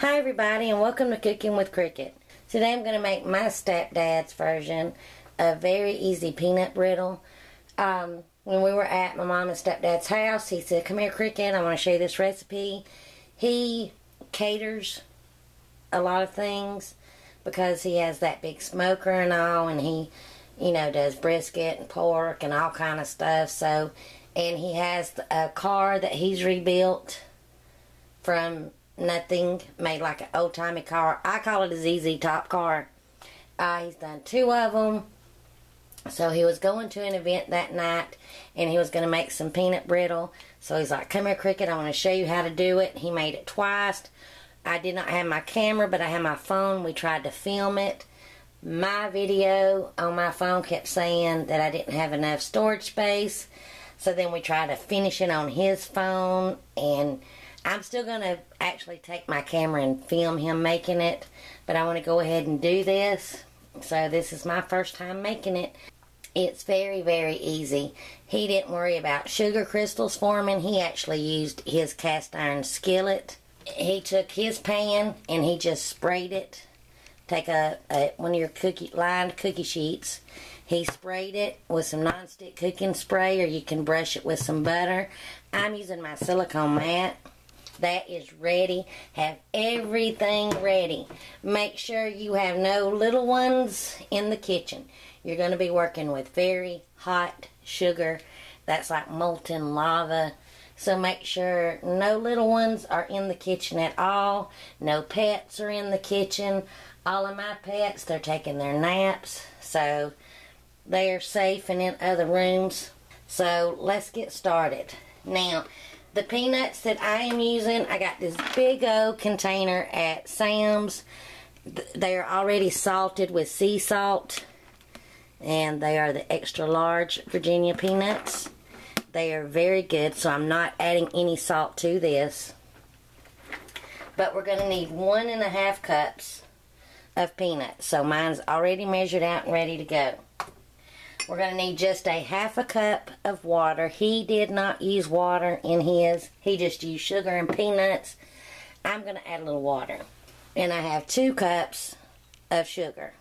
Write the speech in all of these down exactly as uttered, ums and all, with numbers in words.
Hi everybody, and welcome to Cooking with Cricket. Today I'm going to make my stepdad's version of a very easy peanut brittle. Um, when we were at my mom and stepdad's house, he said, "Come here, Cricket, I want to show you this recipe." He caters a lot of things because he has that big smoker and all, and he, you know, does brisket and pork and all kind of stuff. So, and he has a car that he's rebuilt from nothing, made like an old-timey car. I call it a Z Z Top car. Uh, he's done two of them. So he was going to an event that night, and he was going to make some peanut brittle. So he's like, "Come here, Cricket, I want to show you how to do it." He made it twice. I did not have my camera, but I had my phone. We tried to film it. My video on my phone kept saying that I didn't have enough storage space. So then we tried to finish it on his phone, and I'm still going to actually take my camera and film him making it, but I want to go ahead and do this. So this is my first time making it. It's very, very easy. He didn't worry about sugar crystals forming. He actually used his cast iron skillet. He took his pan and he just sprayed it. Take a, a one of your cookie lined cookie sheets. He sprayed it with some nonstick cooking spray, or you can brush it with some butter. I'm using my silicone mat. That is ready. Have everything ready. Make sure you have no little ones in the kitchen. You're going to be working with very hot sugar. That's like molten lava. So make sure no little ones are in the kitchen at all. No pets are in the kitchen. All of my pets, they're taking their naps. So they are safe and in other rooms. So let's get started. Now, the peanuts that I am using, I got this big old container at Sam's. They are already salted with sea salt, and they are the extra large Virginia peanuts. They are very good, so I'm not adding any salt to this. But we're going to need one and a half cups of peanuts. So mine's already measured out and ready to go. We're going to need just a half a cup of water. He did not use water in his. He just used sugar and peanuts. I'm going to add a little water. And I have two cups of sugar.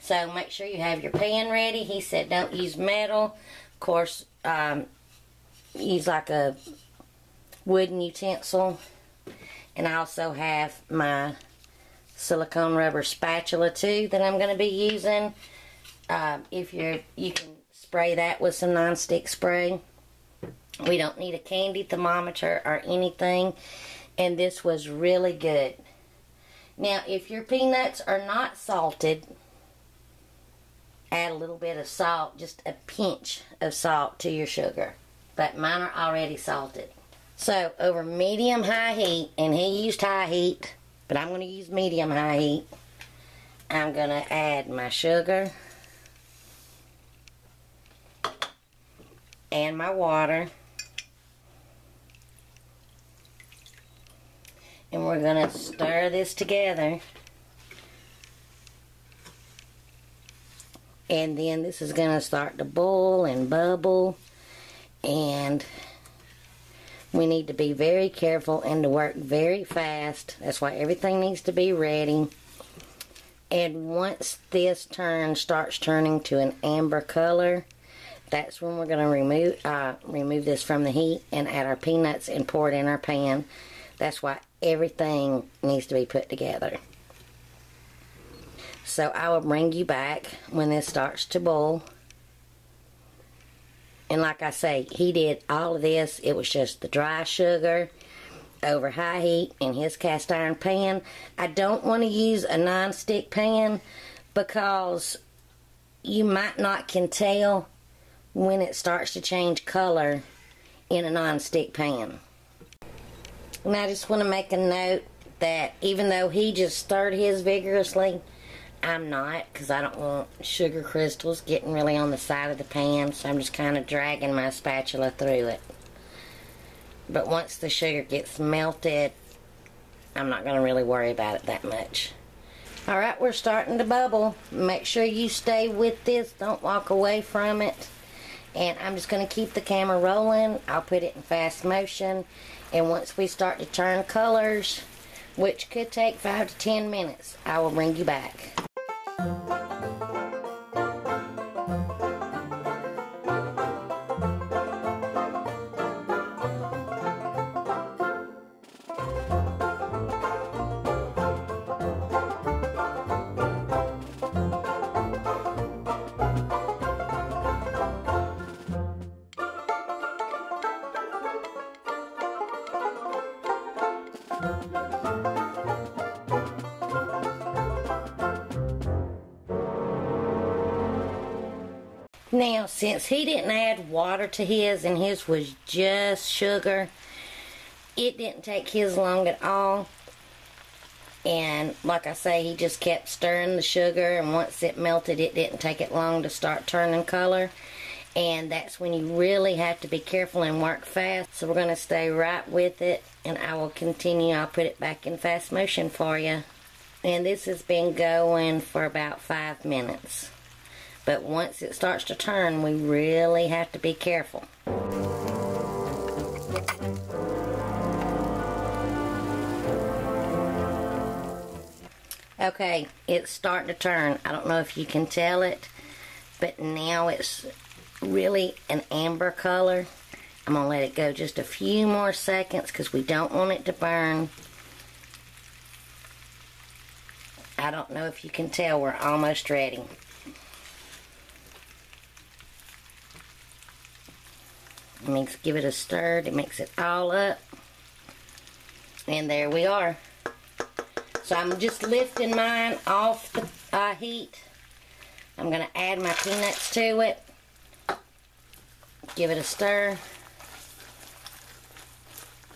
So make sure you have your pan ready. He said don't use metal. Of course, um, use like a wooden utensil. And I also have my silicone rubber spatula too that I'm going to be using. Uh, if you're, you can spray that with some nonstick spray. We don't need a candy thermometer or anything. And this was really good. Now, if your peanuts are not salted, add a little bit of salt, just a pinch of salt to your sugar. But mine are already salted. So, over medium-high heat, and he used high heat, but I'm going to use medium-high heat. I'm going to add my sugar and my water, and we're going to stir this together, and then this is going to start to boil and bubble, and we need to be very careful and to work very fast. That's why everything needs to be ready. And once this turns, starts turning to an amber color, that's when we're going to remove uh, remove this from the heat and add our peanuts and pour it in our pan. That's why everything needs to be put together. So I will bring you back when this starts to boil. And like I say, he did all of this. It was just the dry sugar over high heat in his cast iron pan. I don't want to use a nonstick pan because you might not can tell when it starts to change color in a nonstick pan. And I just want to make a note that even though he just stirred his vigorously, I'm not, because I don't want sugar crystals getting really on the side of the pan, so I'm just kind of dragging my spatula through it. But once the sugar gets melted, I'm not going to really worry about it that much. Alright, we're starting to bubble. Make sure you stay with this. Don't walk away from it. And I'm just going to keep the camera rolling. I'll put it in fast motion. And once we start to turn colors, which could take five to ten minutes. I will bring you back. Now, since he didn't add water to his and his was just sugar, it didn't take his long at all. And like I say, he just kept stirring the sugar, and once it melted, it didn't take it long to start turning color. And that's when you really have to be careful and work fast. So we're going to stay right with it, and I will continue. I'll put it back in fast motion for you. And this has been going for about five minutes. But once it starts to turn, we really have to be careful. Okay, it's starting to turn. I don't know if you can tell it, but now it's really an amber color. I'm gonna let it go just a few more seconds because we don't want it to burn. I don't know if you can tell, we're almost ready. Let me give it a stir to mix it all up, and there we are. So I'm just lifting mine off the uh, heat. I'm gonna add my peanuts to it. Give it a stir,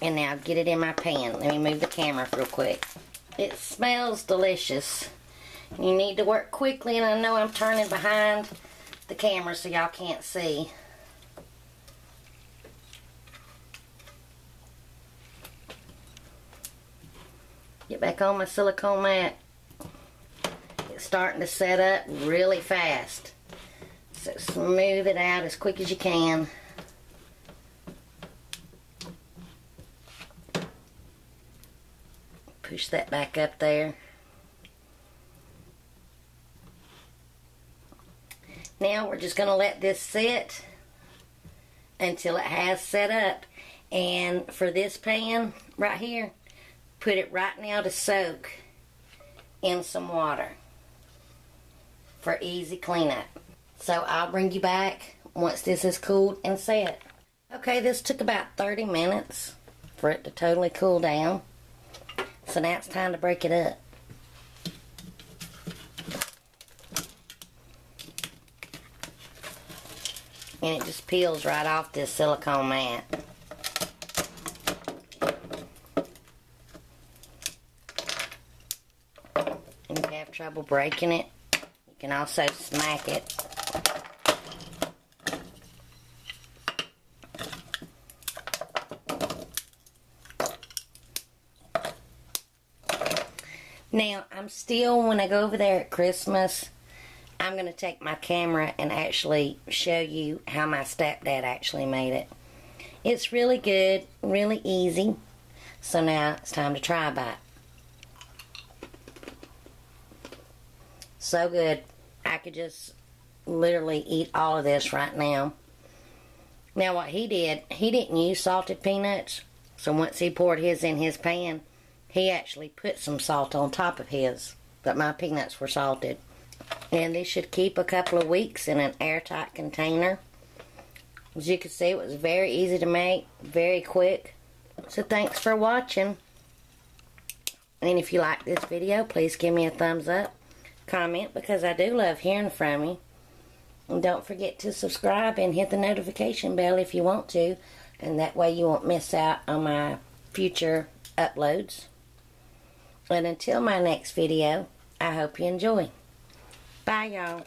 and now get it in my pan. Let me move the camera real quick. It smells delicious. You need to work quickly, and I know I'm turning behind the camera so y'all can't see. Get back on my silicone mat. It's starting to set up really fast. So smooth it out as quick as you can. Push that back up there. Now we're just going to let this sit until it has set up. And for this pan right here, put it right now to soak in some water for easy cleanup. So I'll bring you back once this is cooled and set. Okay, this took about thirty minutes for it to totally cool down. So now it's time to break it up. And it just peels right off this silicone mat. Trouble breaking it, you can also smack it. Now, I'm still, when I go over there at Christmas, I'm going to take my camera and actually show you how my stepdad actually made it. It's really good, really easy. So now it's time to try a bite. So good. I could just literally eat all of this right now. Now what he did, he didn't use salted peanuts. So once he poured his in his pan, he actually put some salt on top of his. But my peanuts were salted. And this should keep a couple of weeks in an airtight container. As you can see, it was very easy to make, very quick. So thanks for watching. And if you like this video, please give me a thumbs up. Comment, because I do love hearing from you. And don't forget to subscribe and hit the notification bell if you want to, and that way you won't miss out on my future uploads. And until my next video, I hope you enjoy. Bye, y'all.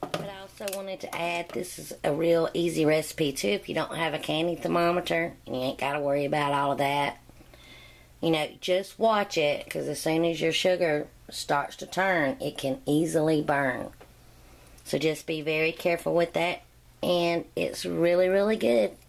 But I also wanted to add, this is a real easy recipe too if you don't have a candy thermometer and you ain't got to worry about all of that. You know, just watch it, because as soon as your sugar starts to turn, it can easily burn. So just be very careful with that, and it's really, really good.